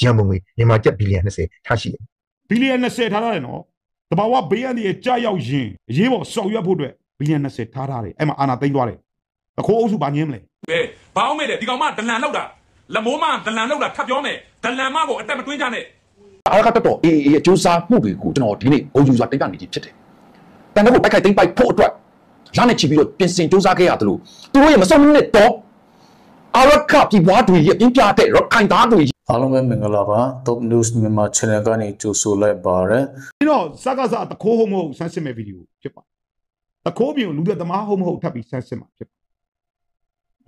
Yamumi, Yamajat Billiana say, Tashi. Billiana said Harano, the Bawa Biani, Jayao Jin, Jivo, so you put Billiana said Tarari, Emma Anatiguare, a cause of Banyamle. Baumede, Digama, the Lanoda, Lamoma, the Lanoda, Tapione, the Lamabo, and Tamatujane. Arcato, a Josa movie could not in it, or use what they done it. Then I think by portrait. Janichi, Pinsin, Josakato, the way Masonic dog. Our cup, the water, in Piate, rock kind of. Alaman Top News Myanmar Chenagani to Sulai Barre. You know, Sagaza, the Kohomo Sansima video, Chippa. The Komu, Luda, the Mahomo Tapi Sansima, Chippa.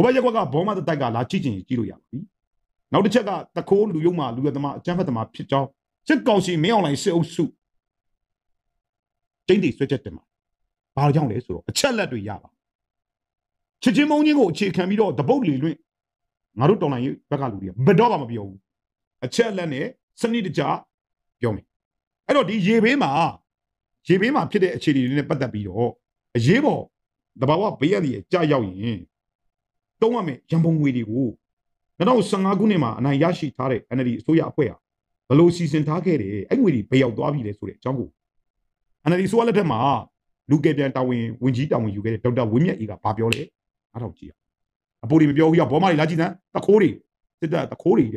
Obayaga, Boma, the Taga, La Chichin, Jiruya. Now the Chaga, the Ko, Luyuma, Luda, the Chamatama, Pitcher, Chipkosi, Meon, and Seo Su. Jenny, Switchetema. Barjang is so, a chella to Yaba. Chichimonigo, Chicamino, the boldly Narutona, Bagalu, Bedovamabio, a chellane, Sunny the jar, Yomi. I don't Jibima. Jibima pitted a chili in a patabio, a jibo, the Bawa Biali, Jayawi. Don't want me, Jambon Widi Woo. The no Sangagunima, and Ayashi Tare, and the Soya Puya, the low season target, and we pay out Davi de Sule, Jungle. And the Solatema. Look at that when you down, you get a women, you got Papiole. I don't care. A body of your Boma Lagina, the Cory, the Cory.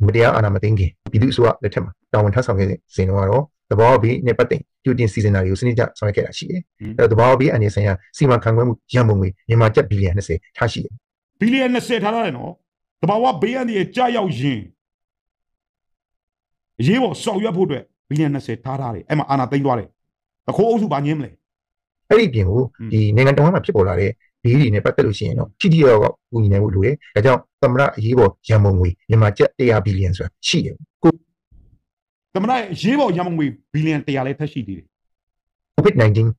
Media and I'm thinking, it is what the temper. Down has something, Senoro, the Bobby, Nepati, you didn't season are using that, so I get a she. The Bobby and Yasaya, Sima Kangamu, Yamumi, Yamaja Billy and say, Tashi. Billy and said, Harano, the Bawa Bay and the Jayao Jin. Jivo, so you put it. Billy and said, Tarari, Emma Anatiguare. The cause of Banyamle. I you the Negatoma Pipola, the Nepatalucino, Chidio, Unaway, I don't, Tamra, Jivo, Yamongwe, Yamaja, they are billions. She could Tamra, Jivo, Yamongwe, billion, they are later she did. COVID-19.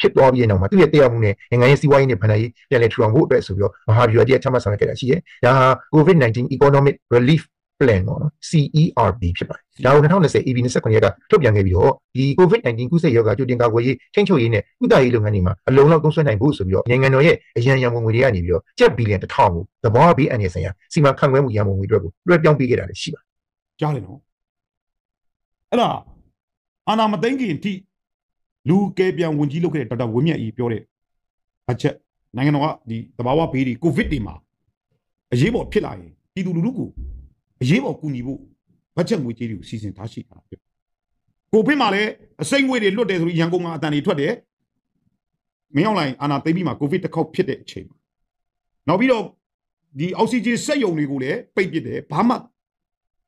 Chip of Yeno, Matu, they are, and I see why in the Panay, the electron wood vessel, or have your dear Thomas and Katashi, COVID-19 economic relief. Plan on CERB. Now, we can say even the second year, top young video, the COVID-19 Kusa Yoga to Dingaway, Tencho in Udai Lunganima, a long of Gosan and Goose of your Yanganoye, a Yanyamu with Yanibio, Jet Billion, the Tamu, the Barbie and Yasaya, Sima Kangamu Yamu with Rebel, Red Young Bigger at Shiba. Jalino Ella Anamadangi and Tea Lu Gabian when you look at the women eat pure. Achet Nanganoa, the Bawa Piri, Covidima, a Jibo Pilai, Tiduluku. Jivo Kunibu, but young with you, season Tashi. Copimale, a same way they look at Yangonga than it today. Me online, and I baby, my COVID the cow pitted chamber. Now we know the OCG say only go there, baby there, Pama.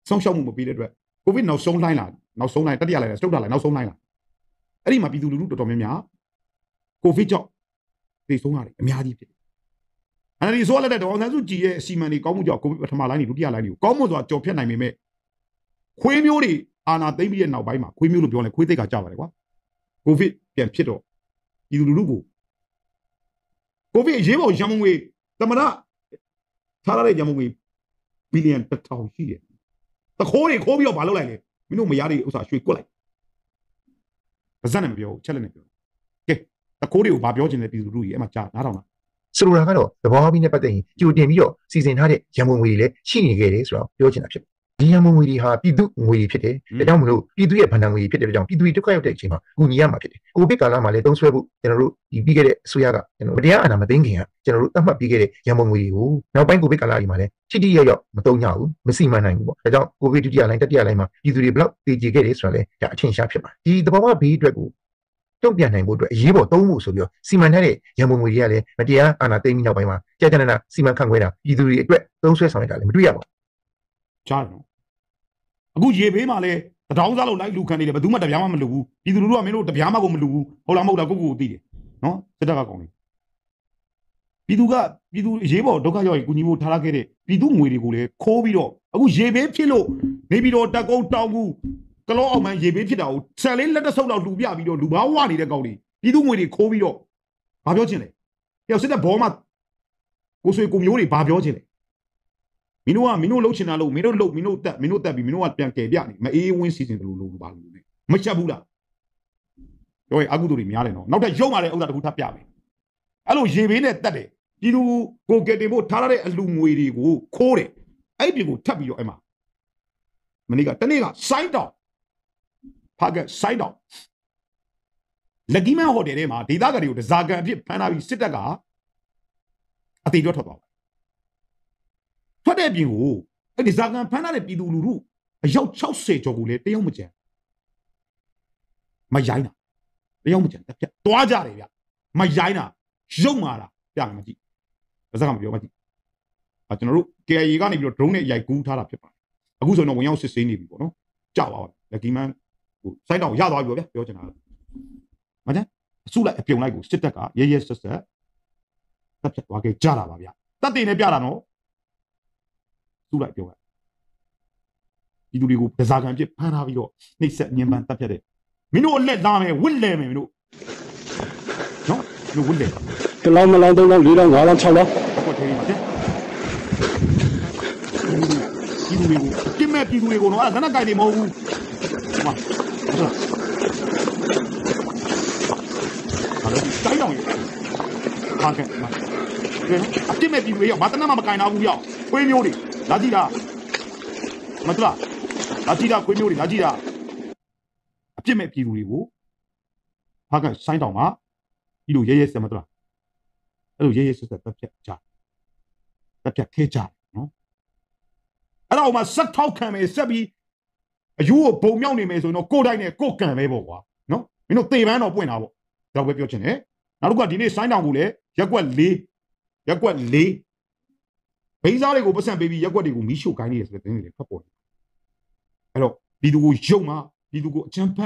Some shall move be the dread. COVID no so nine, now so nine, Tadiala, Stoda, now so nine. I might be the root of Mia. COVID job. They so are Miadi. And it is all that on Azuji, Simani, Comuja, Comalani, Rudialani, Comodo, Jopian, I may. Quimuri, Anna Davian now by my Quimulu, Bion, Quitega Java. Covid, then Pito, Ilugu. Covid, Jivo, Jamwe, Tamara, Tara Jamwe, billion per town here. The holy Kobe of Balolai, we know Miari was a sweet collar. Zanambio, Chelenabio. The Korea of Babiogen, the Rui, Emma Chan, I don't know. So, Ragano, the Bobby Nepatani, you did your season had it, Yamuile, she gates, well, your chinship. Yamuili ha, Pidu, we pity, the Damu, Pidu, Panami, Peter, Pidu, to Kayaka, Uniamaki, Ubicalamale, don't swear, General, you bigoted Suyaga, and Odia and Amadangia, General Tama bigoted Yamui, who now bank Ubicalaimale, Chidio, Matonia, Messima, I don't go to the island at the Alama, you do the block, the Gates, that change Shapshima. The Baba be Drago. Don't be an angle, Jibo, Tomu, so you, Simanare, Yamuiale, Madia, Anatemi Nobima, Jadana, Siman Kanguera, you do regret those who are Duyago. Charno. A good Yemale, the Dowsalo like Lucan, the Duma de Yamalu, you do Amino, the Yamalu, Olamoda Gugu did. No, the Dagagoni. Piduga, Pidu, Jibo, Dogayo, Gunibu Taragere, Pidum Wirigule, Kobido, a good Jebe Pilo, maybe don't go Tagu. The law of my Jibitao, selling let us out of Lubia, we don't do our one in the Gaudi. You don't wait a Covido. Babiogene. You said a bomb. Also, Gumuri Babiogene. Minua, Minu Locinalo, Mino Lo, Minuta, Minuta, Minua Piancaviani, my A win season to Luba. Machabula. Yo, Aguduri Miano, not a Jomare on that Hutapiavi. Hello, Jibinet that day. You go get the boat Tarare and Lumwiri go, Core. I be go tap you, Emma. မနေ့ကတနေ့က site တော့ target site တော့လက်ကီမန်ဟိုတယ်ထဲမှာဒေသခံတွေကိုတစားကန်အဖြစ်ဖမ်းထားပြီးစစ်တပ်ကအသေးတော့ထွက်သွားပါထွက်တဲ့ပြင်ကိုအဲ့ဒီဇာကန်ဖမ်းထားတဲ့ပြည်သူလူထုအယောက်60ကျော်ကိုလည်းတယောက်မကြံမရိုင်းတာတယောက်မကြံတက်ပြတ်သွားကြတယ်ဗျမရိုင်းတာရုပ်မာတာပြမကြည့်ဒါစကားမပြောမကြည့်အကျွန်တော်တို့ KIA ကနေပြီးတော့ drone နဲ့ရိုက်ကူးထားတာဖြစ်ပါတယ်အခုဆိုရင်တော့ဝင်ရောက်စစ်ဆေးနေပြီပေါ့နော်ကြောက်ပါပါလက်ကီမန်ဟိုစိုက်တော့ရသွားပြီပေါ့ဗျပြောချင်တာလားမကြံအစုလိုက်အပြုံလိုက်ကိုစစ်တပ်ကရဲရဲဆက်ဆက်တက်ပြတ်သွားခဲ့ကြတာပါဗျတက်တင်နဲ့ပြတာနော်သူ့လိုက်ပြောတာဒီလူတွေကိုဒဇာခံဖြစ်ဖမ်းထားပြီးတော့နှိပ်စက်ညှဉ်းပန်းတပ်ဖြတ်တယ်မင်းတို့အလက်သားမယ်ဝစ်လဲမယ်မင်းတို့နော်မင်းတို့ဝစ်လဲတလောင်းမလောင်း3လောင်း4လောင်း5လောင်း6လောင်းဟုတ်တယ်ပါတဲ့ဒီလူတွေကိုတိမဲ့ပြည်သူတွေကိုတော့အဲ့ဒါကကြိုက်တယ်မဟုတ်ဘူးဟောအဲ့ဒါတိုင်းအောင်ရဟာကဲမတိမဲ့ပြည်တွေရောဘာတနာမှမကင်တော့ဘူးရောခွေးမျိုးတွေလာကြည့်တာမတလားလာကြည့်တာခွေးမျိုးတွေလာကြည့်တာအပြစ်မဲ့ပြည်သူတွေကိုဘာကဆိုင်းတောင်မှာဒီလိုရဲရဲဆက်မတလားအဲ့လိုရဲရဲဆက်ဆက်တက်ပြတ်ကြတက်ပြတ်ခဲကြနော်အဲ့တော့မှဆက်ထောက်ခံမယ်ဆက်ပြီးအယူကိုပုံမြောက်နေမယ်ဆိုရင်တော့ကိုယ်တိုင်းနဲ့ကိုယ်ကံပဲပေါ့ကွာနော်မင်းတို့သေပန်းတော့ပွင့်တာပေါ့ဒါပဲပြောချင်တယ်နောက်တစ်ခါဒီနေ့ဆိုင်းတောင်ကိုလည်းရက်ကွက်၄ဘိန်းစားတွေကိုပတ်စံပေးပြီးရက်ွက်တွေကိုမီးရှို့ခိုင်းနေတယ်ဆိုတဲ့သတင်းတွေထွက်ပေါ်တယ်။အဲ့တော့ပြည်သူကိုယုံမှာပြည်သူကိုအချမ်းဖတ်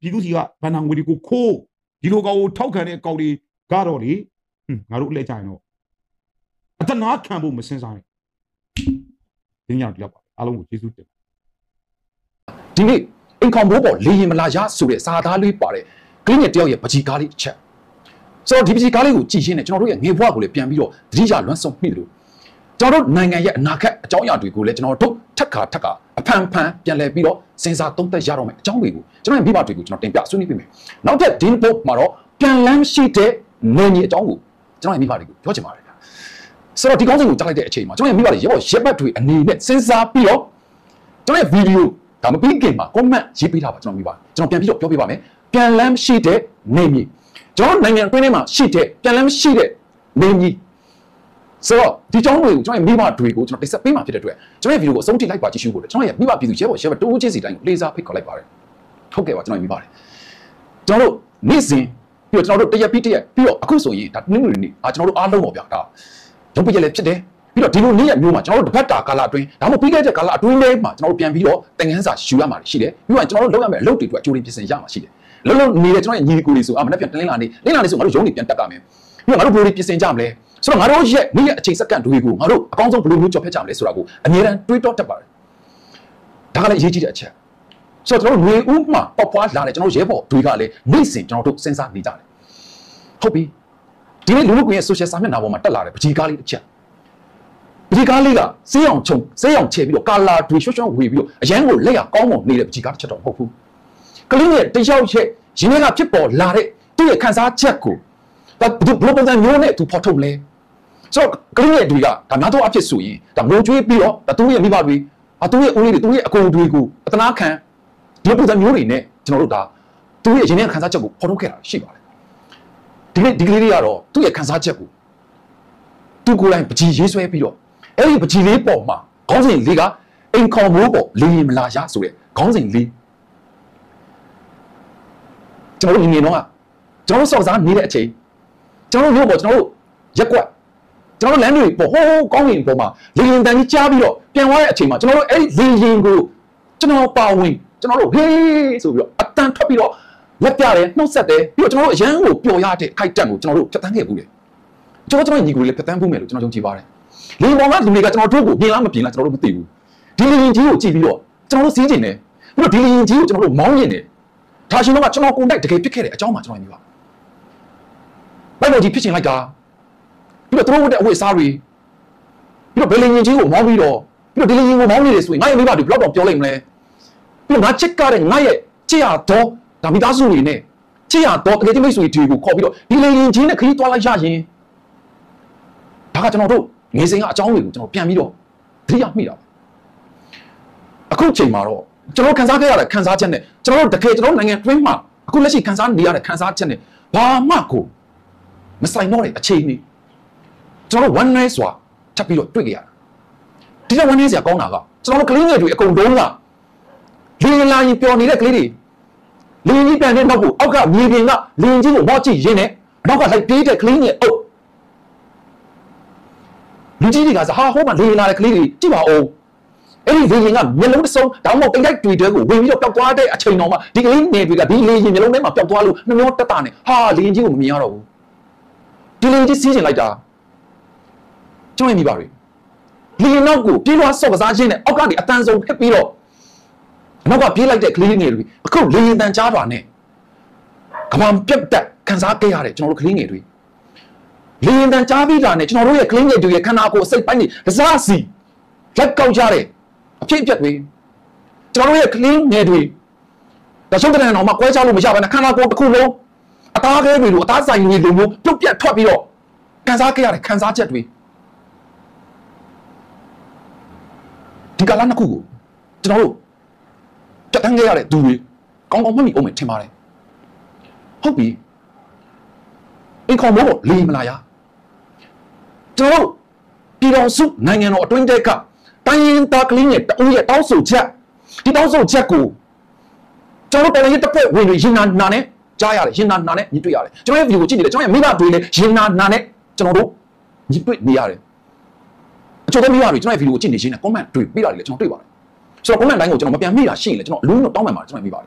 ပြည်သူစီကဗန်နာငွေတွေကိုခိုးဒီလိုကောင်ကိုထောက်ခံတဲ့ကောင်တွေကတော့လေငါတို့အလဲကြရင်တော့အတနာခံဖို့မစင်စားနဲ့။ဒီညောင်တယောက်ပါအားလုံးကိုကျေးဇူးတင်။ဒီနေ့အိမ်ခေါင်ဘိုးပေါ်လေရင်မလာရဆိုတဲ့စာသားလေးပါတယ်။ကလေးငယ်တယောက်ရဲ့ပကြီးကားလေးအချက်ဆိုတော့ဒီပကြီးကားလေးကိုကြည့်ရှင်းတယ်ကျွန်တော်တို့ရဲ့ငွေဘွားကိုလည်းပြန်ပြီးတော့သတိရလွမ်းဆုံးမိလို့ကျွန်တော်တို့နိုင်ငံရဲ့အနာဂတ်အကြောင်းအရာတွေကိုလည်းကျွန်တော်တို့ထက်ခါအဖန်ဖန်ပြန်လဲပြီးတော့စဉ်းစားသုံးသပ်ရတော့မယ်အကြောင်းတွေကိုကျွန်တော်ရဲ့မိဘတွေကိုကျွန်တော်တင်ပြဆွေးနွေးပေးမယ်။နောက်ထပ် Dean Book မှာတော့ပြန်လန်းရှိတဲ့နယ်မြေအကြောင်းကိုကျွန်တော်ရဲ့မိဘတွေကိုပြောချင်ပါတယ်ဗျာ။ဆိုတော့ဒီကောင်းစဉ်ကိုကြားလိုက်တဲ့အချိန်မှာကျွန်တော်ရဲ့မိဘတွေရေပေါ်ရက်ပတ်တွေအနေနဲ့စဉ်းစားပြီးတော့ကျွန်တော်ရဲ့ဗီဒီယိုဒါမပြီးခင်မှာ comment ရေးပေးထားပါကျွန်တော်မိဘ။ကျွန်တော်ပြန်ပြီးတော့ပြောပြပါမယ်။ပြန်လန်းရှိတဲ့နယ်မြေကျွန်တော်နိုင်ငံအတွင်းထဲမှာရှိတဲ့ပြန်လန်းရှိတဲ့နယ်မြေဆိုတော့ဒီကြောင်းတွေကိုကျွန်တော်ရဲ့မိဘတွေကိုကျွန်တော်တိဆက်ပေးမှာဖြစ်တဲ့အတွက်ကျွန်တော်ရဲ့ဗီဒီယိုကိုအဆုံးထိလိုက်ပါကြည့်ရှုဖို့ကျွန်တော်ရဲ့မိဘပြည်သူရဲဘော်တိုးချင်းစီတိုင်းကိုလေးစားဖိတ်ခေါ်လိုက်ပါတယ်ဟုတ်ကဲ့ပါကျွန်တော်မိပါတယ်ကျွန်တော်တို့နေ့စဉ်ပြီးတော့ကျွန်တော်တို့တရက်ပြီးတရက်ပြီးတော့အခုဆိုရင်ဒါနေ့နေ့အာကျွန်တော်တို့အားလုံးပေါ့ဗျာဒါရုံးပကြလည်းဖြစ်တယ်ပြီးတော့ဒီလိုနေ့ရက်မျိုးမှာကျွန်တော်တို့တစ်ဖက်တာကာလအတွင်းဒါမှမဟုတ်ပြီးခဲ့တဲ့ကာလအတွင်းလေးမှာကျွန်တော်တို့ပြန်ပြီးတော့တန်ခမ်းစာယူရမှာရှိတယ်ပြီးတော့ကျွန်တော်တို့လုပ်ရမယ့်အလုပ်တွေအတွက်ကြိုးရင်းပြင်ဆင်ရမှာရှိတယ်လုံးနေတဲ့ကျွန်တော်ရဲ့ညီကိုလေးဆိုမနေ့ပြန်တလင်းလာနေလင်းလာနေဆိုငါတို့ရုံးနေပြန်တက်ကြမယ်ပြီးတော့ငါတို့ဘယ်လိုပြင်ဆင်ကြမလဲဆိုတော့ငါတို့ရဲ့မိရဲ့အချိန်စက္ကန့်တွေကိုငါတို့အကောင်းဆုံးဘယ်လိုမျိုးကြော်ဖြတ်ကြမလဲဆိုတာကိုအမြဲတမ်းတွေးတောတတ်ပါတယ်ဒါကလည်းအရေးကြီးတဲ့အချက်ဆိုတော့ကျွန်တော်တို့နေဦးမှာပေါက်ပွားလာတယ်ကျွန်တော်ရဲဘော်တွေကလည်းနေ့စဉ်ကျွန်တော်တို့စဉ်းစားနေကြတယ်ဟုတ်ပြီဒီနေ့လူမှုကွန်ရက် social စာမျက်နှာပေါ်မှာတက်လာတဲ့ပကြီးကားလေးတစ်ချက်ပကြီးကားလေးကစေးအောင်ချုံစေးအောင်ချဲပြီးတော့ကာလာတွေရွှေ့ရွှေ့ဝေပြီးတော့အရန်ကိုလက်ရကောင်းမွန်နေတဲ့ပကြီးကားတစ်ချက်တော့မဟုတ်ဘူးကလေးရဲ့တယောက်ရဲ့ရင်းနှီးကဖြစ်ပေါ်လာတဲ့သူ့ရဲ့ခံစားချက်ကိုဒါဘယ်လိုပုံစံမျိုးနဲ့သူဖော်ထုတ်လဲဆိုတော့ကလေးငယ်တွေကဒါများတော့အဖြစ်ဆိုရင်ဒါငိုကြွေးပြီးတော့ဒါသူ့ရဲ့မိဘတွေအသူ့ရဲ့ဦးလေးတွေသူ့ရဲ့အကူတွေကိုအတနာခံဒီပုံစံမျိုးတွေနဲ့ကျွန်တော်တို့ဒါသူ့ရဲ့ရင်းနှီးခံစားချက်ကိုဖော်ထုတ်ခဲ့တာရှိပါတယ်ဒီနေ့ဒီကလေးတွေကတော့သူ့ရဲ့ခံစားချက်ကိုသူ့ကိုယ်တိုင်ပကြီးရေးဆွဲပြီးတော့အဲ့ဒီပကြီးလေးပေါ်မှာခေါင်းစဉ်လေးကအိမ်ခေါင်မိုးပေါ်လေရင်မလာရဆိုတဲ့ခေါင်းစဉ်လေးကျွန်တော်တို့နေတော့ကျွန်တော်စောင့်စားနေတဲ့အချိန်ကျွန်တော်တို့မျိုးပေါ်ကျွန်တော်တို့ရက်ကွက်ကျွန်တော်တို့လမ်းတွေပေါ်ဟိုးကောင်းဝင်ပေါ်မှာလေရင်တန်ကြီးကြားပြီးတော့ပြန်သွားတဲ့အချိန်မှာကျွန်တော်တို့အဲ့ဒီလေရင်ကိုကျွန်တော်ပါဝင်ကျွန်တော်တို့ဟေးဆိုပြီးတော့အတန်ထွက်ပြီးတော့လက်ပြတယ်နှုတ်ဆက်တယ်ပြီးတော့ကျွန်တော်တို့အရန်ကိုပျော်ရတဲ့ခိုက်တန့်ကိုကျွန်တော်တို့ဖြတ်တန်းခဲ့ဘူးလေကျွန်တော်ညီကိုလေးဖြတ်တန်းဖို့မယ်လို့ကျွန်တော်ယုံကြည်ပါတယ်လေရင်ပေါ်ကလူတွေကကျွန်တော်တို့ကိုပြင်လားမပြင်လားကျွန်တော်တို့မသိဘူးဒီလေရင်ကြီးကိုကြည့်ပြီးတော့ကျွန်တော်တို့စီးကျင်တယ်ပြီးတော့ဒီလေရင်ကြီးကိုကျွန်တော်တို့မောင်းကျင်တယ်ဒါရှင်တော့ကကျွန်တော်ကိုယ်တိုင်တကယ်ဖြစ်ခဲ့တဲ့အကြောင်းမှကျွန်တော်ညီပါဘယ်လိုကြီးဖြစ်ချင်လိုက်တာပြီးတော့သူတို့ဝတ်တဲ့အဝတ်အစားတွေပြီးတော့ဘယ်လင်ရင်ကြီးကိုမောင်းပြီးတော့ပြီးတော့ဒီလင်ရင်ကိုမောင်းနေတယ်ဆိုရင်ငါ့ရဲ့မိဘတွေဘယ်တော့ပြောလိုက်မလဲပြီးတော့ငါချစ်ကားတဲ့ငါ့ရဲ့ချစ်ရတော့ဒါမိသားစုတွေနဲ့ချစ်ရတော့တကယ်ချင်းမိတ်ဆွေတွေကိုခေါ်ပြီးတော့ဒီလင်ရင်ကြီးနဲ့ခရီးသွားလိုက်ရရင်ဒါကကျွန်တော်တို့ငယ်စဉ်ကအကြောင်းတွေကိုကျွန်တော်ပြန်ပြီးတော့သတိရမိတာ အခုချိန်မှာတော့ကျွန်တော်ခန်းစားခဲ့ရတဲ့ခန်းစားချက်နဲ့ကျွန်တော်တကယ်ကျွန်တော်နိုင်ငံတွင်းမှာအခုလက်ရှိခန်းစားနေရတဲ့ခန်းစားချက်နဲ့ဘာမှကိုမဆိုင်တော့တဲ့အခြေအနေကျွန်တော် one night ဆိုတာထပ်ပြီးတော့တွေ့ကြရတာဒီတော့ one night ဆိုတာကောင်းတာကကျွန်တော်ကလေးငယ်တွေအကုန်လုံးကလေလာရင်ပျော်နေတဲ့ကလေးတွေလင်းကြီးပြန်တဲ့နောက်ကိုအောက်ကမြေပြင်ကလင်းကြီးကိုဝေါ့ကြည့်ရင်းနဲ့နောက်ကလိုက်ပြေးတဲ့ကလေးငယ်အုပ်လူကြီးတွေကဟာဟိုးမှာလေလာတဲ့ကလေးတွေကြည့်ပါဦးအဲ့ဒီလေရင်ကမျိုးလုံးတစ်စုံတောင်းမတိတ်တိုက်တွေ့တွေကိုဝင်ပြီးတော့ပျောက်သွားတဲ့အချိန်တော်မှာဒီကလေးငယ်တွေကဒီလေရင်မျိုးလုံးထဲမှာပျောက်သွားလို့နှမျောတက်တာနဲ့ဟာလေရင်ကြီးကိုမမြင်ရတော့ဘူးဒီလေရင်ကြီးစီးကျင်လိုက်တာကျွမ်းမိပါပြီလေရင်နောက်ကိုပြေးသွားဆော့ကစားခြင်းနဲ့အောက်ကနေအတန်းဆုံးဖြစ်ပြီးတော့နောက်ကပြေးလိုက်တဲ့ကလေးငယ်တွေအခုလေရင်တန်ချားပါနဲ့ကမ္ဘာပြတ်တက်ခန်းစားခဲ့ရတဲ့ကျွန်တော်တို့ကလေးငယ်တွေလေရင်တန်ချားပြီးတာနဲ့ကျွန်တော်တို့ရဲ့ကလေးငယ်တွေရဲ့ခန္ဓာကိုယ်စိတ်ပိုင်းတွေဒဇစီလက်ကောက်ကြတဲ့အဖြစ်အပျက်တွေကျွန်တော်တို့ရဲ့ကလေးငယ်တွေတချို့တဲ့တော်မှာကွဲခြားလို့မရပါနဲ့ခန္ဓာကိုယ်တစ်ခုလုံးအသားခဲတွေလိုအသားဆိုင်တွေလိုမျိုးပြုတ်ပြတ်ထွက်ပြီးတော့ခန်းစားခဲ့ရတဲ့ခန်းစားချက်တွေဒီကလာနှစ်ခုကိုကျွန်တော်တို့တက်တန်းခဲ့ရတဲ့သူတွေကောင်းကောင်းမှတ်မိအောင်မယ်ထင်ပါတယ်ဟုတ်ပြီအင်ခေါ်မို့လေမလာရကျွန်တော်ပြည်တော်စုနိုင်ငံတော်အတွင်းတဲ့ကတိုင်းရင်းသားကလေးငယ်တဦးရဲ့တောင်းဆိုချက်ဒီတောင်းဆိုချက်ကိုကျွန်တော်တော်ရည်တစ်ဖက်ဝင်ရင်နာနဲ့ကြားရတယ်ရင်နာနဲ့ညီတွေ့ရတယ်ကျွန်တော်ရဲ့ဗီဒီယိုကြည့်နေတယ်ကျွန်တော်ရဲ့မိဘတွေလည်းရင်နာနဲ့ကျွန်တော်တို့ညီတွေ့နေရတယ်အချို့မိဘတွေကျွန်တော်ရဲ့ဗီဒီယိုကြည့်နေရင်းနဲ့ comment တွေပေးတာတွေလည်းကျွန်တော်တွေ့ပါတယ်ဆိုတော့ comment တိုင်းကိုကျွန်တော်မပြန်မိတာရှိရင်လည်းကျွန်တော်လူမျိုးတောင်းပန်ပါကျွန်တော်မိပါတယ်